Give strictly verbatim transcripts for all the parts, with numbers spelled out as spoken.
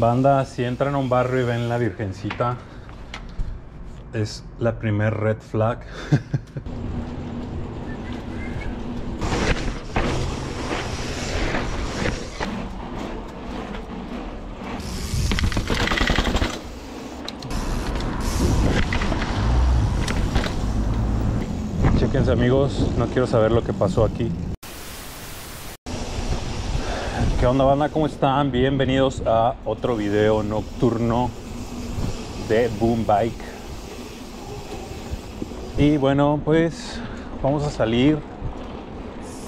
Banda, si entran a un barrio y ven la Virgencita, es la primer red flag. Chéquense, amigos, no quiero saber lo que pasó aquí. ¿Qué onda, banda? ¿Cómo están? Bienvenidos a otro video nocturno de Boom Bike. Y bueno, pues vamos a salir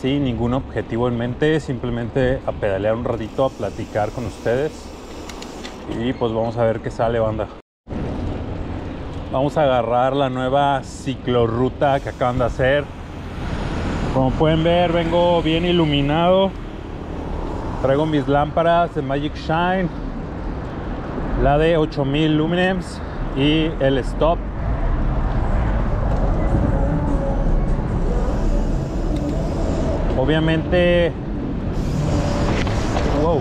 sin ningún objetivo en mente, simplemente a pedalear un ratito, a platicar con ustedes. Y pues vamos a ver qué sale, banda. Vamos a agarrar la nueva ciclorruta que acaban de hacer. Como pueden ver, vengo bien iluminado. Traigo mis lámparas de Magic Shine, la de ocho mil luminams y el stop. Obviamente, wow,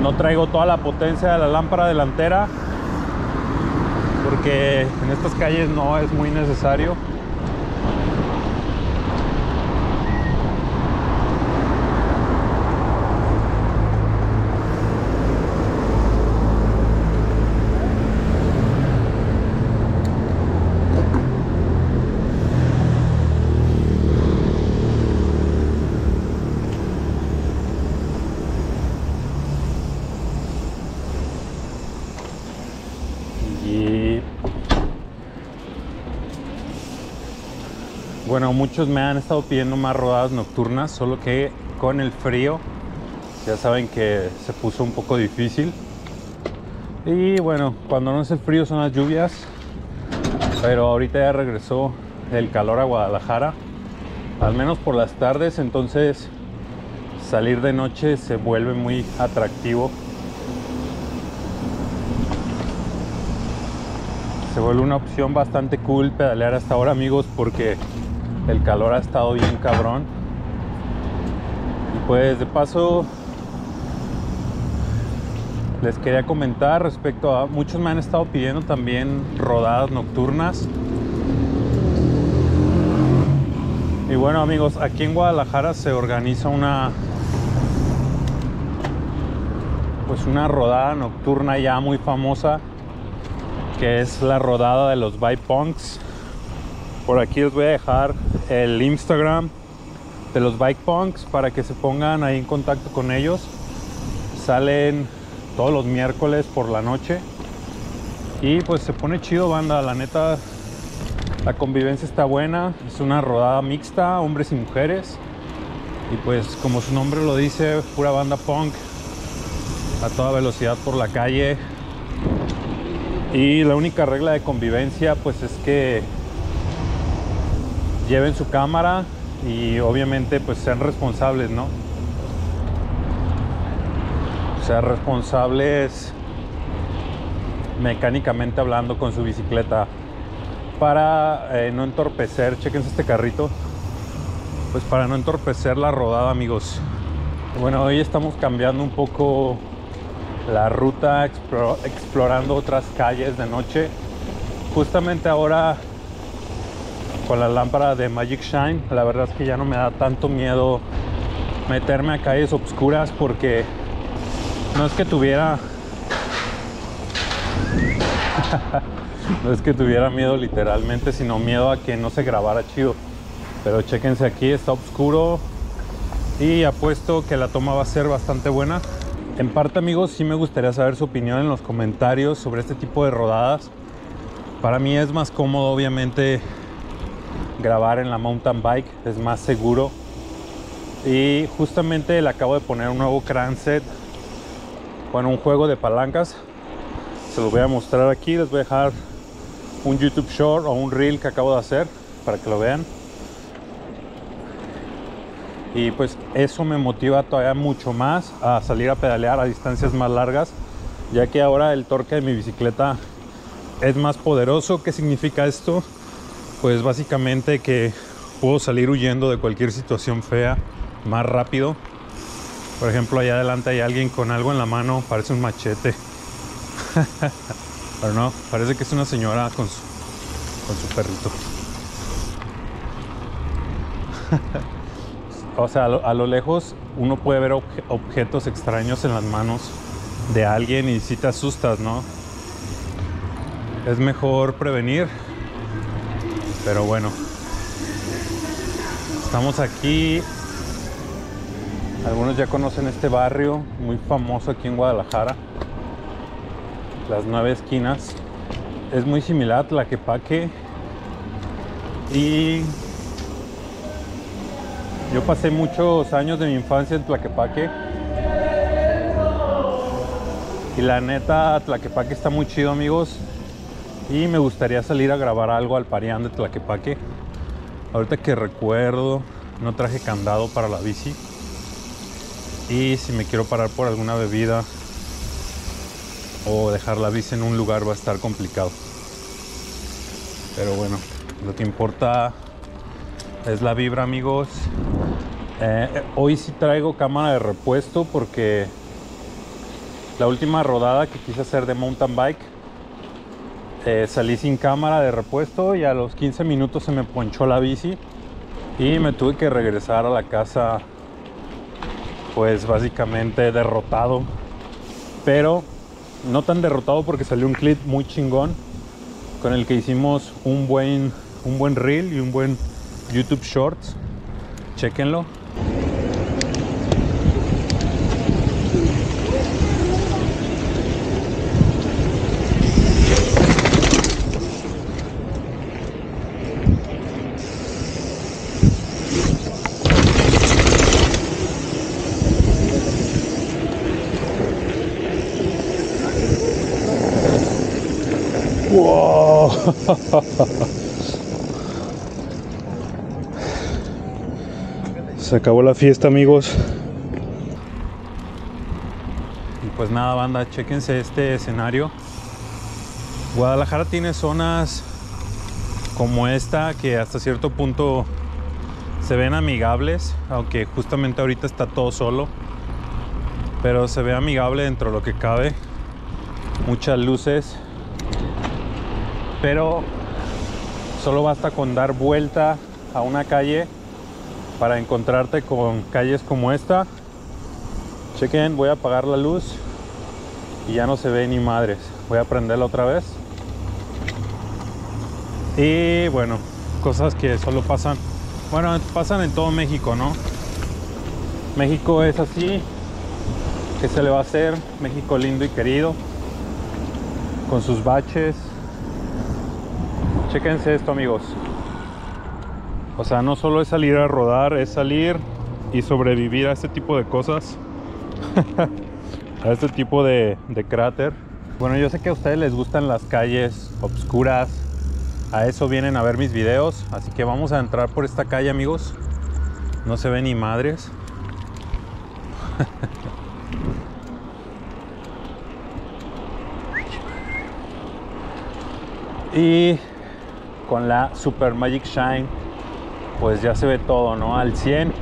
no traigo toda la potencia de la lámpara delantera porque en estas calles no es muy necesario. Bueno, muchos me han estado pidiendo más rodadas nocturnas, solo que con el frío ya saben que se puso un poco difícil. Y bueno, cuando no es el frío son las lluvias, pero ahorita ya regresó el calor a Guadalajara, al menos por las tardes, entonces salir de noche se vuelve muy atractivo. Se vuelve una opción bastante cool pedalear hasta ahora, amigos, porque el calor ha estado bien cabrón. Y pues de paso les quería comentar respecto a... muchos me han estado pidiendo también rodadas nocturnas. Y bueno, amigos, aquí en Guadalajara se organiza una... pues una rodada nocturna ya muy famosa, que es la rodada de los BikePunks. Por aquí les voy a dejar el Instagram de los BikePunks para que se pongan ahí en contacto con ellos. Salen todos los miércoles por la noche. Y pues se pone chido, banda. La neta, la convivencia está buena. Es una rodada mixta, hombres y mujeres. Y pues como su nombre lo dice, pura banda punk. A toda velocidad por la calle. Y la única regla de convivencia pues es que lleven su cámara y obviamente pues sean responsables, ¿no? O sea, responsables mecánicamente hablando con su bicicleta para eh, no entorpecer, chequense este carrito, pues para no entorpecer la rodada, amigos. Bueno, hoy estamos cambiando un poco la ruta, explore, explorando otras calles de noche. Justamente ahora con la lámpara de Magic Shine, la verdad es que ya no me da tanto miedo meterme a calles oscuras, porque no es que tuviera no es que tuviera miedo literalmente, sino miedo a que no se grabara chido. Pero chéquense, aquí está oscuro y apuesto que la toma va a ser bastante buena. En parte, amigos, sí me gustaría saber su opinión en los comentarios sobre este tipo de rodadas. Para mí es más cómodo, obviamente, grabar en la mountain bike, es más seguro. Y justamente le acabo de poner un nuevo cranset, bueno, un juego de palancas. Se los voy a mostrar aquí, les voy a dejar un YouTube short o un reel que acabo de hacer para que lo vean. Y pues eso me motiva todavía mucho más a salir a pedalear a distancias más largas, ya que ahora el torque de mi bicicleta es más poderoso. ¿Qué significa esto? Pues básicamente que puedo salir huyendo de cualquier situación fea más rápido. Por ejemplo, allá adelante hay alguien con algo en la mano, parece un machete. Pero no, parece que es una señora con su, con su perrito. O sea, a lo, a lo lejos uno puede ver obje, objetos extraños en las manos de alguien y si te asustas, ¿no? Es mejor prevenir. Pero bueno, estamos aquí. Algunos ya conocen este barrio muy famoso aquí en Guadalajara, Las Nueve Esquinas. Es muy similar a Tlaquepaque. Y yo pasé muchos años de mi infancia en Tlaquepaque. Y la neta, Tlaquepaque está muy chido, amigos. Y me gustaría salir a grabar algo al Parián de Tlaquepaque. Ahorita que recuerdo, no traje candado para la bici. Y si me quiero parar por alguna bebida o dejar la bici en un lugar, va a estar complicado. Pero bueno, lo que importa es la vibra, amigos. Eh, hoy sí traigo cámara de repuesto porque la última rodada que quise hacer de mountain bike, eh, salí sin cámara de repuesto y a los quince minutos se me ponchó la bici y me tuve que regresar a la casa, pues básicamente derrotado, pero no tan derrotado porque salió un clip muy chingón con el que hicimos un buen, un buen reel y un buen YouTube Shorts. Chequenlo. Wow. Se acabó la fiesta, amigos. Y pues nada, banda, chéquense este escenario. Guadalajara tiene zonas como esta que hasta cierto punto se ven amigables, aunque justamente ahorita está todo solo, pero se ve amigable dentro de lo que cabe. Muchas luces, pero solo basta con dar vuelta a una calle para encontrarte con calles como esta. Chequen, voy a apagar la luz y ya no se ve ni madres. Voy a prenderla otra vez. Y bueno, cosas que solo pasan, bueno, pasan en todo México, ¿no? México es así, ¿qué se le va a hacer? México lindo y querido, con sus baches. Chéquense esto, amigos. O sea, no solo es salir a rodar, es salir y sobrevivir a este tipo de cosas. A este tipo de, de cráter. Bueno, yo sé que a ustedes les gustan las calles obscuras. A eso vienen a ver mis videos. Así que vamos a entrar por esta calle, amigos. No se ve ni madres. Y con la Super Magic Shine, pues ya se ve todo, ¿no? Al cien.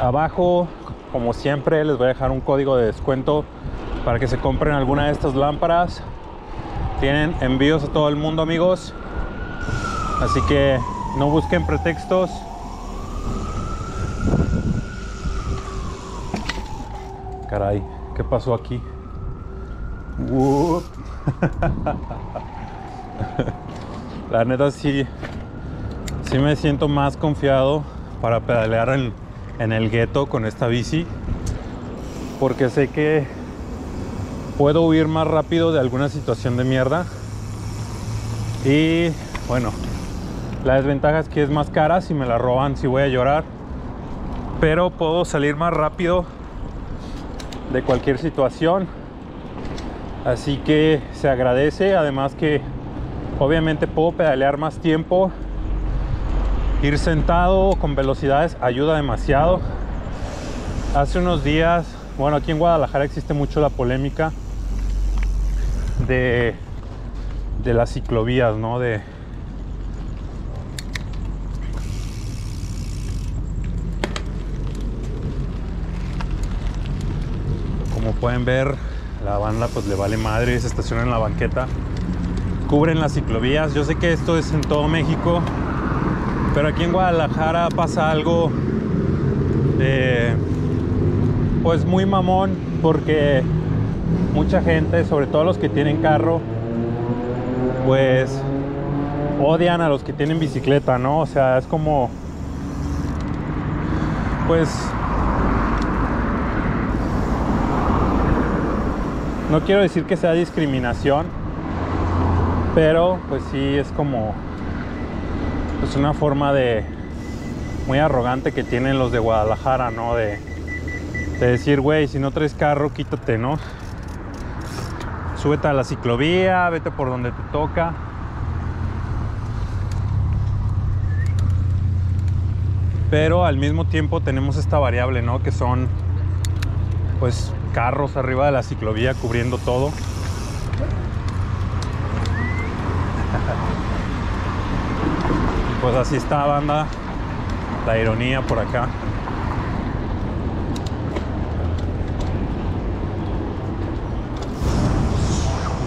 Abajo, como siempre, les voy a dejar un código de descuento para que se compren alguna de estas lámparas. Tienen envíos a todo el mundo, amigos. Así que no busquen pretextos. Caray, ¿qué pasó aquí? Uh. La neta sí, sí me siento más confiado para pedalear en, en el gueto con esta bici, porque sé que puedo huir más rápido de alguna situación de mierda. Y bueno, la desventaja es que es más cara, si me la roban sí voy a llorar, pero puedo salir más rápido de cualquier situación, así que se agradece. Además que obviamente puedo pedalear más tiempo. Ir sentado con velocidades ayuda demasiado. Hace unos días, bueno, aquí en Guadalajara existe mucho la polémica de, de las ciclovías, ¿no? De, pueden ver, la banda pues le vale madre, se estaciona en la banqueta, cubren las ciclovías. Yo sé que esto es en todo México, pero aquí en Guadalajara pasa algo de, pues muy mamón, porque mucha gente, sobre todo los que tienen carro, pues odian a los que tienen bicicleta, ¿no? O sea, es como, pues no quiero decir que sea discriminación, pero pues sí es como, pues una forma de muy arrogante que tienen los de Guadalajara, ¿no? De, de decir, güey, si no traes carro, quítate, ¿no? Súbete a la ciclovía, vete por donde te toca. Pero al mismo tiempo tenemos esta variable, ¿no? Que son, pues, carros arriba de la ciclovía cubriendo todo. Y pues así está, banda, la ironía por acá.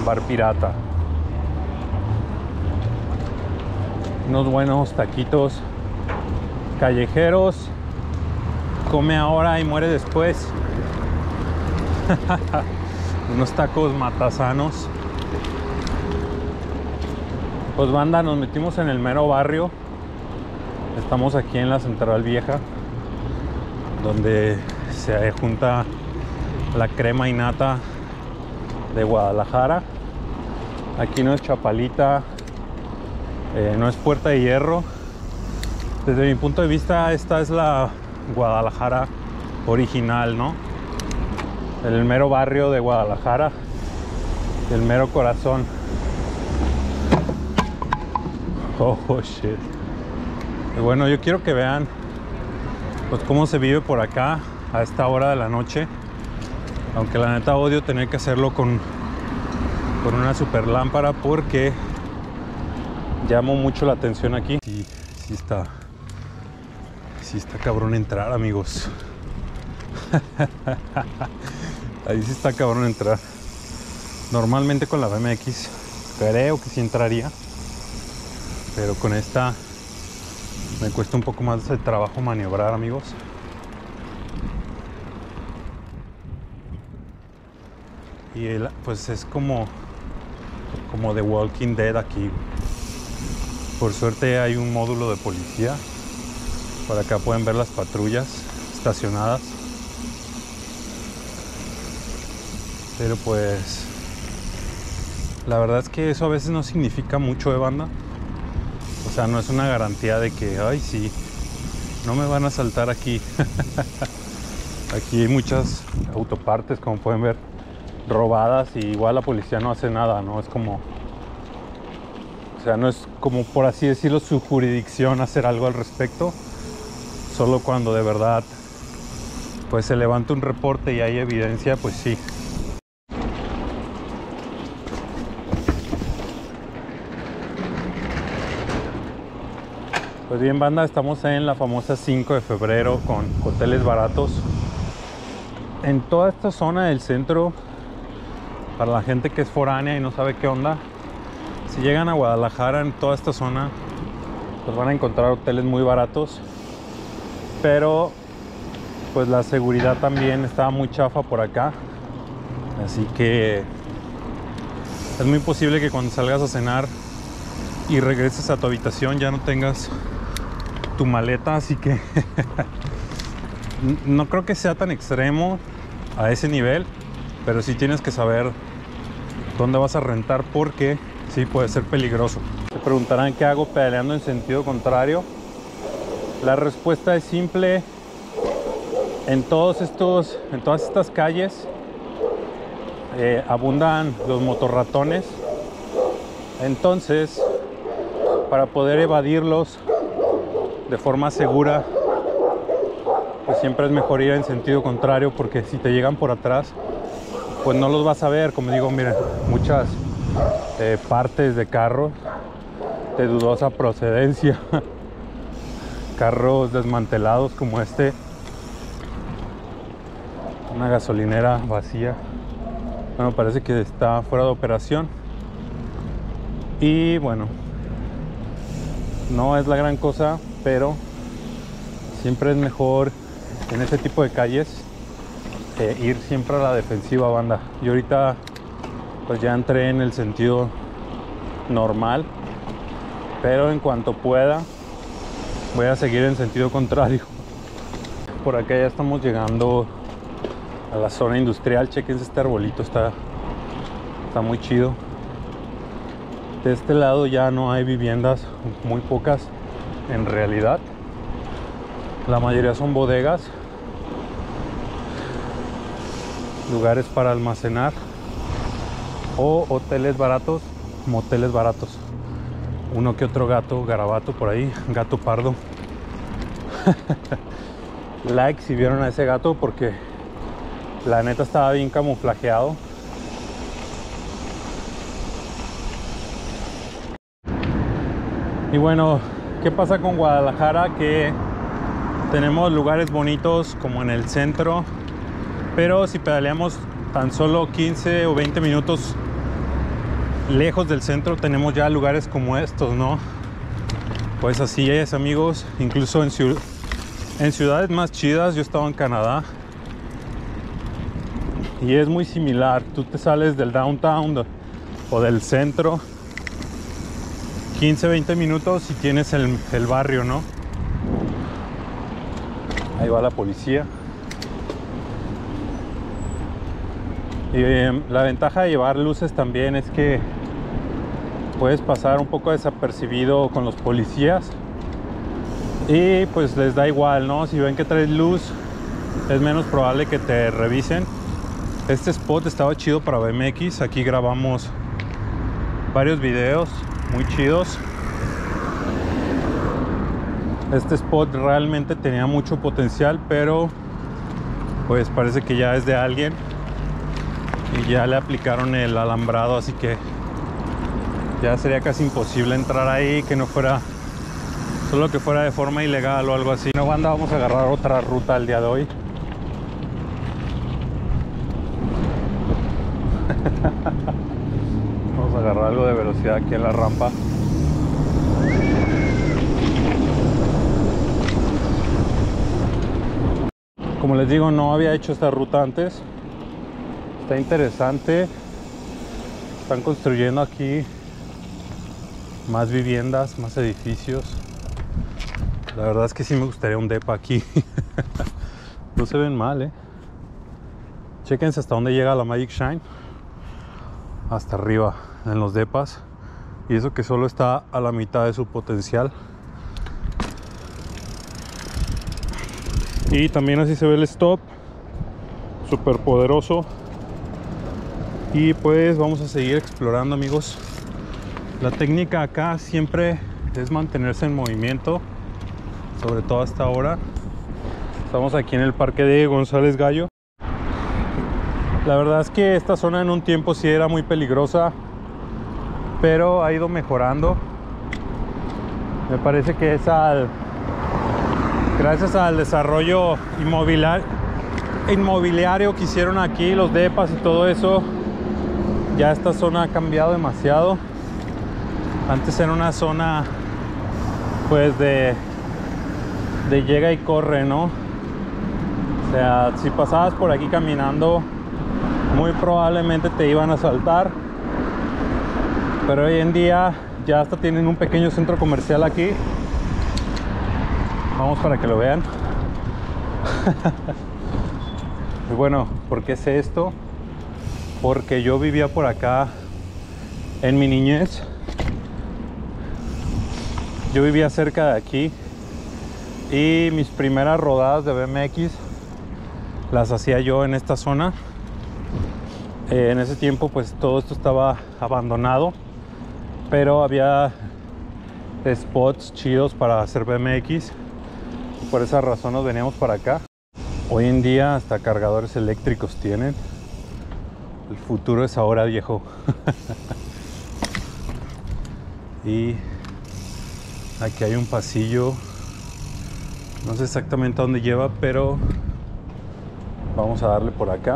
Bar pirata, unos buenos taquitos callejeros. Come ahora y muere después. Unos tacos matasanos. Pues banda, nos metimos en el mero barrio. Estamos aquí en la Central Vieja, donde se junta la crema y nata de Guadalajara. Aquí no es Chapalita, eh, no es Puerta de Hierro. Desde mi punto de vista, esta es la Guadalajara original, ¿no? El mero barrio de Guadalajara, el mero corazón. Oh, oh shit. Y bueno, yo quiero que vean pues cómo se vive por acá a esta hora de la noche. Aunque la neta odio tener que hacerlo con, con una super lámpara, porque llamó mucho la atención aquí. Sí, sí está. Sí está cabrón entrar, amigos. Ahí sí está cabrón entrar. Normalmente con la B M X creo que sí entraría, pero con esta me cuesta un poco más el trabajo maniobrar, amigos. Y él, pues es como como The Walking Dead aquí. Por suerte hay un módulo de policía. Por acá pueden ver las patrullas estacionadas. Pero pues la verdad es que eso a veces no significa mucho, de banda. O sea, no es una garantía de que, ay sí, no me van a asaltar aquí. Aquí hay muchas autopartes, como pueden ver, robadas, y igual la policía no hace nada, ¿no? Es como, o sea, no es como, por así decirlo, su jurisdicción hacer algo al respecto. Solo cuando de verdad pues se levanta un reporte y hay evidencia, pues sí. Pues bien, banda, estamos en la famosa cinco de febrero con hoteles baratos. En toda esta zona del centro, para la gente que es foránea y no sabe qué onda, si llegan a Guadalajara, en toda esta zona, pues van a encontrar hoteles muy baratos. Pero pues la seguridad también estaba muy chafa por acá. Así que es muy posible que cuando salgas a cenar y regreses a tu habitación ya no tengas tu maleta. Así que no creo que sea tan extremo a ese nivel, pero sí tienes que saber dónde vas a rentar, porque sí puede ser peligroso. Se preguntarán qué hago pedaleando en sentido contrario. La respuesta es simple. En todos estos, en todas estas calles eh, abundan los motorratones. Entonces, para poder evadirlos de forma segura, pues siempre es mejor ir en sentido contrario, porque si te llegan por atrás, pues no los vas a ver. Como digo, miren, muchas eh, partes de carros de dudosa procedencia, carros desmantelados como este. Una gasolinera vacía. Bueno, parece que está fuera de operación. Y bueno, no es la gran cosa, pero siempre es mejor en este tipo de calles eh, ir siempre a la defensiva, banda. Y ahorita pues ya entré en el sentido normal, pero en cuanto pueda voy a seguir en sentido contrario. Por acá ya estamos llegando a la zona industrial. Chequense este arbolito, está, está muy chido. De este lado ya no hay viviendas, muy pocas en realidad. La mayoría son bodegas, lugares para almacenar o hoteles baratos, moteles baratos. Uno que otro gato, garabato por ahí, gato pardo. Like si vieron a ese gato, porque la neta estaba bien camuflajeado. Y bueno, ¿qué pasa con Guadalajara? Que tenemos lugares bonitos como en el centro, pero si pedaleamos tan solo quince o veinte minutos lejos del centro, tenemos ya lugares como estos, ¿no? Pues así es, amigos. Incluso en, ciud en ciudades más chidas, yo he estado en Canadá y es muy similar. Tú te sales del downtown o del centro quince, veinte minutos y tienes el, el barrio, ¿no? Ahí va la policía. Y eh, la ventaja de llevar luces también es que puedes pasar un poco desapercibido con los policías y pues les da igual, ¿no? Si ven que traes luz, es menos probable que te revisen. Este spot estaba chido para B M X. Aquí grabamos varios videos muy chidos. Este spot realmente tenía mucho potencial, pero pues parece que ya es de alguien y ya le aplicaron el alambrado, así que ya sería casi imposible entrar ahí, que no fuera, solo que fuera de forma ilegal o algo así. No, banda, vamos a agarrar otra ruta el día de hoy. Vamos a agarrar algo de velocidad aquí en la rampa. Como les digo, no había hecho esta ruta antes. Está interesante. Están construyendo aquí más viviendas, más edificios. La verdad es que sí me gustaría un depa aquí. No se ven mal, eh. Chequense hasta dónde llega la Magic Shine. Hasta arriba en los depas. Y eso que solo está a la mitad de su potencial. Y también así se ve el stop. Súper poderoso. Y pues vamos a seguir explorando, amigos. La técnica acá siempre es mantenerse en movimiento, sobre todo hasta ahora. Estamos aquí en el parque de González Gallo. La verdad es que esta zona en un tiempo sí era muy peligrosa, pero ha ido mejorando. Me parece que es al gracias al desarrollo inmobiliario, inmobiliario que hicieron aquí, los depas y todo eso. Ya esta zona ha cambiado demasiado. Antes era una zona pues de de llega y corre, ¿no? O sea, si pasabas por aquí caminando, muy probablemente te iban a asaltar. Pero hoy en día ya hasta tienen un pequeño centro comercial aquí. Vamos para que lo vean. Y bueno, ¿por qué sé esto? Porque yo vivía por acá en mi niñez. Yo vivía cerca de aquí y mis primeras rodadas de B M X las hacía yo en esta zona. Eh, en ese tiempo pues todo esto estaba abandonado, pero había spots chidos para hacer B M X. Por esa razón nos veníamos para acá. Hoy en día hasta cargadores eléctricos tienen. El futuro es ahora, viejo. Y aquí hay un pasillo. No sé exactamente a dónde lleva, pero Vamos a darle por acá.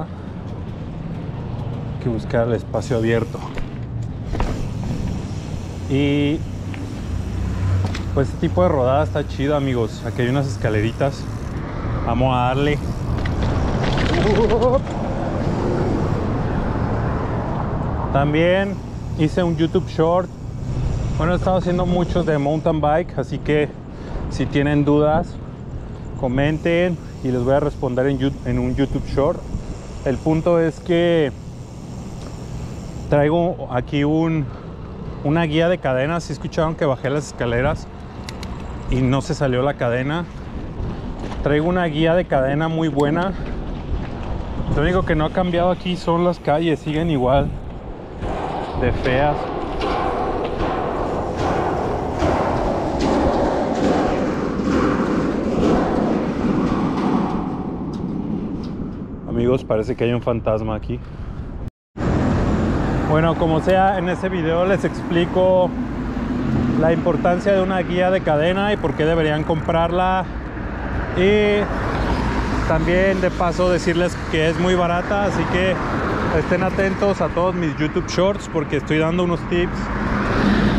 Hay que buscar el espacio abierto. Y pues este tipo de rodada está chido, amigos. Aquí hay unas escaleritas. Vamos a darle. También hice un YouTube Short. Bueno, estamos haciendo muchos de mountain bike, así que si tienen dudas, comenten y les voy a responder en, YouTube, en un YouTube Short. El punto es que traigo aquí un, una guía de cadenas. Si escucharon que bajé las escaleras y no se salió la cadena, traigo una guía de cadena muy buena. Lo único que no ha cambiado aquí son las calles, siguen igual de feas. Amigos, parece que hay un fantasma aquí. Bueno, como sea, en este video les explico la importancia de una guía de cadena y por qué deberían comprarla. Y también de paso decirles que es muy barata, así que estén atentos a todos mis YouTube Shorts porque estoy dando unos tips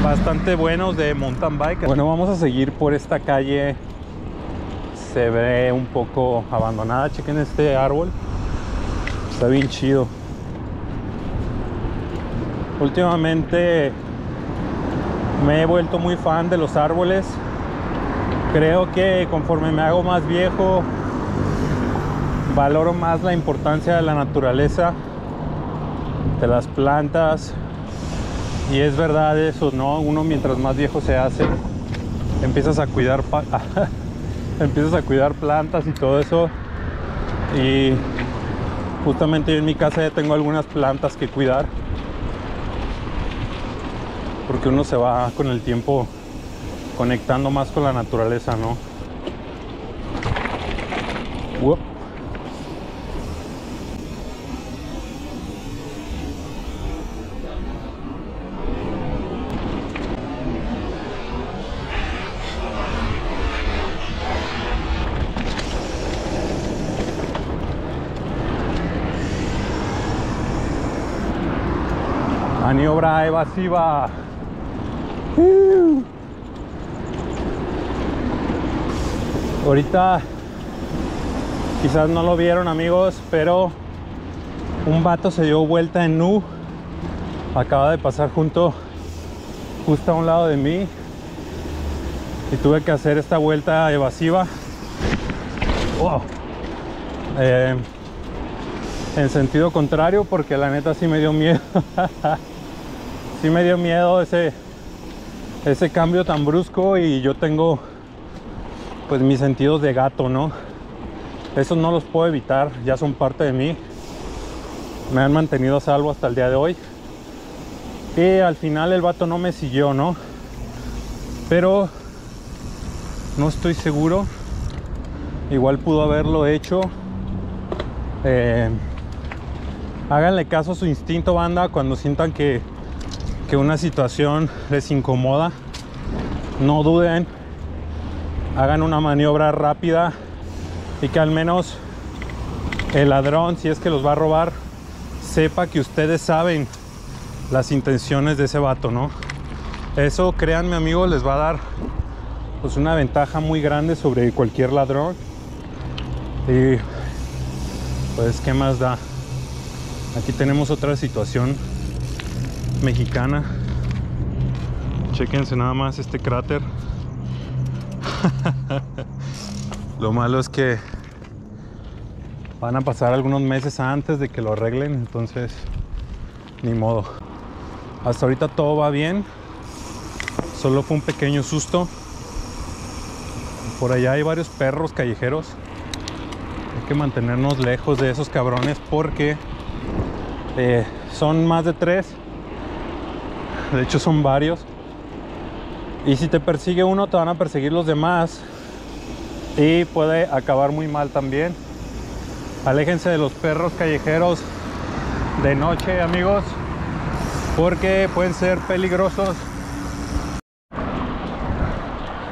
bastante buenos de mountain bike. Bueno, vamos a seguir por esta calle. Se ve un poco abandonada. Chequen este árbol. Está bien chido. Últimamente me he vuelto muy fan de los árboles. Creo que conforme me hago más viejo, valoro más la importancia de la naturaleza, de las plantas. Y es verdad eso, ¿no? Uno mientras más viejo se hace, empiezas a cuidar pa empiezas a cuidar plantas y todo eso. Y justamente yo en mi casa ya tengo algunas plantas que cuidar, porque uno se va con el tiempo conectando más con la naturaleza, ¿no? Uop. Maniobra evasiva. Uh. Ahorita quizás no lo vieron, amigos, pero un vato se dio vuelta en U. Acaba de pasar junto, justo a un lado de mí, y tuve que hacer esta vuelta evasiva. Wow. eh, En sentido contrario, porque la neta sí me dio miedo. Sí me dio miedo ese, ese cambio tan brusco, y yo tengo pues mis sentidos de gato, ¿no? Esos no los puedo evitar, ya son parte de mí. Me han mantenido a salvo hasta el día de hoy. Y al final el vato no me siguió, ¿no? Pero no estoy seguro. Igual pudo haberlo hecho. Eh, háganle caso a su instinto, banda, cuando sientan que que una situación les incomoda. No duden, hagan una maniobra rápida y que al menos el ladrón, si es que los va a robar, sepa que ustedes saben las intenciones de ese vato, ¿no? Eso, créanme, amigos, les va a dar pues una ventaja muy grande sobre cualquier ladrón. Y pues, ¿qué más da? Aquí tenemos otra situación mexicana. Chequense nada más este cráter. Lo malo es que van a pasar algunos meses antes de que lo arreglen, entonces ni modo. Hasta ahorita todo va bien, solo fue un pequeño susto. Por allá hay varios perros callejeros. Hay que mantenernos lejos de esos cabrones, porque eh, son más de tres. De hecho son varios. Y si te persigue uno, te van a perseguir los demás. Y puede acabar muy mal también. Aléjense de los perros callejeros de noche, amigos, porque pueden ser peligrosos.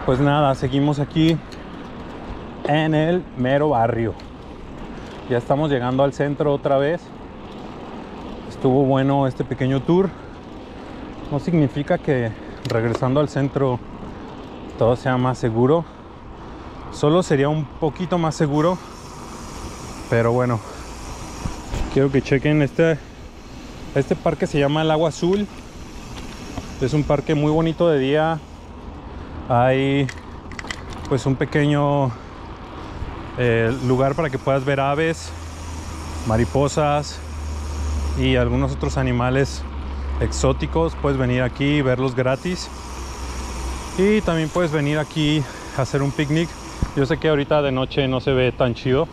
Pues nada, seguimos aquí en el mero barrio. Ya estamos llegando al centro otra vez. Estuvo bueno este pequeño tour. No significa que regresando al centro todo sea más seguro. Solo sería un poquito más seguro. Pero bueno, quiero que chequen este, este parque. Se llama el Agua Azul. Es un parque muy bonito de día. Hay pues un pequeño eh, lugar para que puedas ver aves, mariposas y algunos otros animales exóticos. Puedes venir aquí y verlos gratis, y también puedes venir aquí a hacer un picnic. Yo sé que ahorita de noche no se ve tan chido.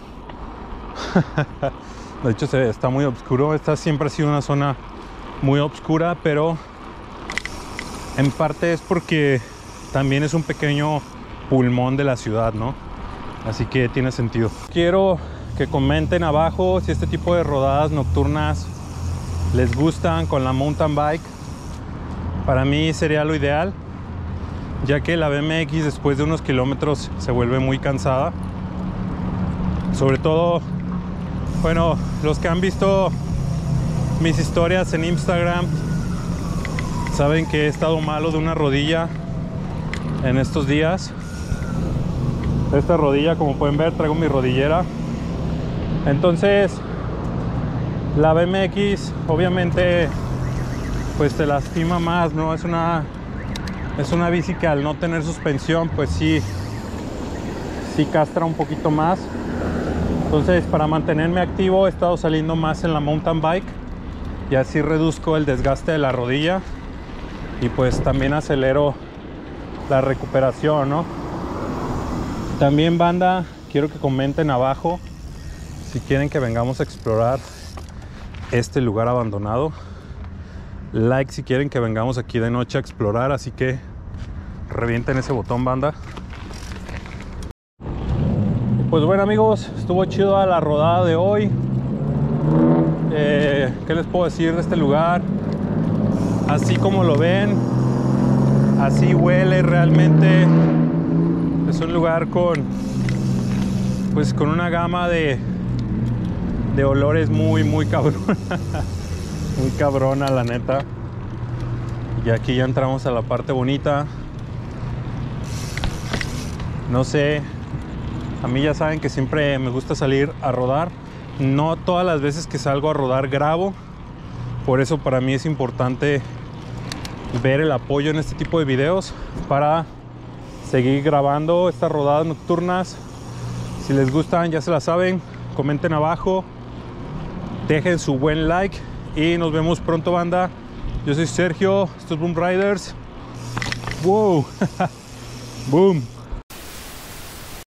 De hecho se, está muy oscuro. Esta siempre ha sido una zona muy oscura, pero en parte es porque también es un pequeño pulmón de la ciudad, ¿no? Así que tiene sentido. Quiero que comenten abajo si este tipo de rodadas nocturnas les gustan con la mountain bike. Para mí sería lo ideal, ya que la B M X después de unos kilómetros se vuelve muy cansada. Sobre todo, bueno, los que han visto mis historias en Instagram saben que he estado malo de una rodilla en estos días. Esta rodilla, como pueden ver, traigo mi rodillera. Entonces la B M X obviamente pues te lastima más, ¿no? Es una, es una bici que al no tener suspensión pues sí, sí castra un poquito más. Entonces para mantenerme activo he estado saliendo más en la mountain bike, y así reduzco el desgaste de la rodilla y pues también acelero la recuperación, ¿no? También, banda, quiero que comenten abajo si quieren que vengamos a explorar este lugar abandonado. Like si quieren que vengamos aquí de noche a explorar, así que revienten ese botón, banda. Pues bueno, amigos, estuvo chido la rodada de hoy. Eh, ¿Qué les puedo decir de este lugar? Así como lo ven, así huele realmente. Es un lugar con, pues, con una gama de de olores muy muy cabrona. Muy cabrona, la neta. Y aquí ya entramos a la parte bonita. No sé, a mí ya saben que siempre me gusta salir a rodar. No todas las veces que salgo a rodar grabo, por eso para mí es importante ver el apoyo en este tipo de videos para seguir grabando estas rodadas nocturnas. Si les gustan, ya se las saben, comenten abajo, dejen su buen like y nos vemos pronto, banda. Yo soy Sergio, esto es Boom Riders. Wow. Boom.